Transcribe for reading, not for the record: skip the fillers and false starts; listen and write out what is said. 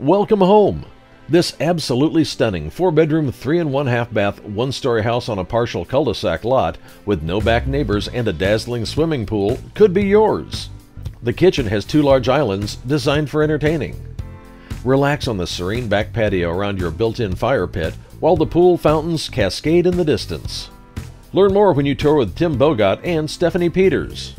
Welcome home! This absolutely stunning 4-bedroom, 3 and 1/2 bath, 1-story house on a partial cul-de-sac lot with no back neighbors and a dazzling swimming pool could be yours. The kitchen has 2 large islands designed for entertaining. Relax on the serene back patio around your built-in fire pit while the pool fountains cascade in the distance. Learn more when you tour with Tim Bogott and Stephanie Peters.